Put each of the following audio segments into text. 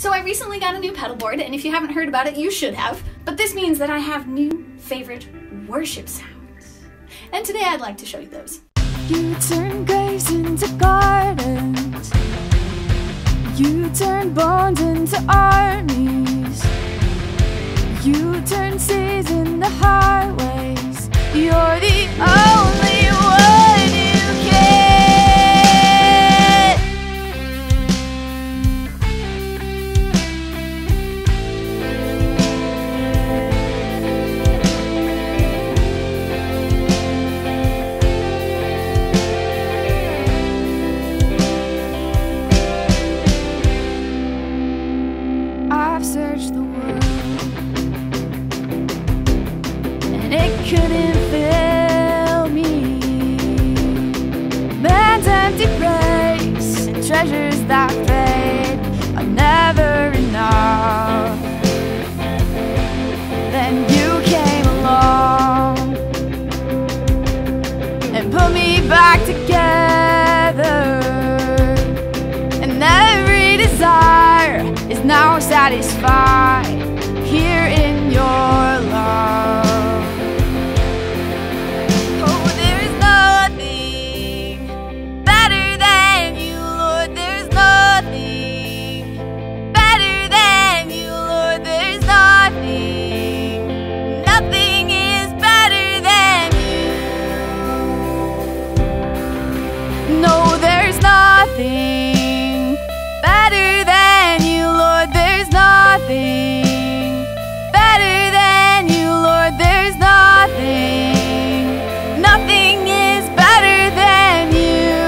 So I recently got a new pedal board, and if you haven't heard about it, you should have. But this means that I have new favorite worship sounds. And today I'd like to show you those. You turn graves into gardens. You turn bones into armies. You turn seas into highways. You're the only one who can. I've searched the world. It couldn't fill me. Man's empty place and treasures that fade are never enough. Then you came along and put me back together, and every desire is now satisfied here in your love. Better than you, Lord, there's nothing. Better than you, Lord, there's nothing. Nothing is better than you.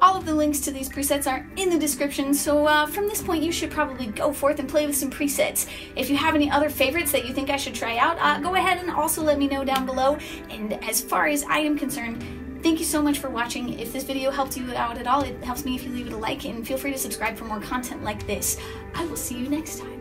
All of the links to these presets are in the description, so from this point you should probably go forth and play with some presets. If you have any other favorites that you think I should try out, go ahead and also let me know down below. And as far as I am concerned, thank you so much for watching. If this video helped you out at all, it helps me if you leave it a like, and feel free to subscribe for more content like this. I will see you next time.